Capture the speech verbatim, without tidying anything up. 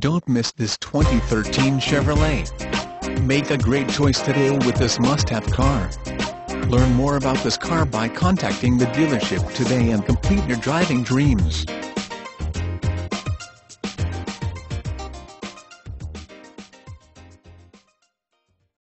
Don't miss this twenty thirteen Chevrolet. Make a great choice today with this must-have car. Learn more about this car by contacting the dealership today and complete your driving dreams.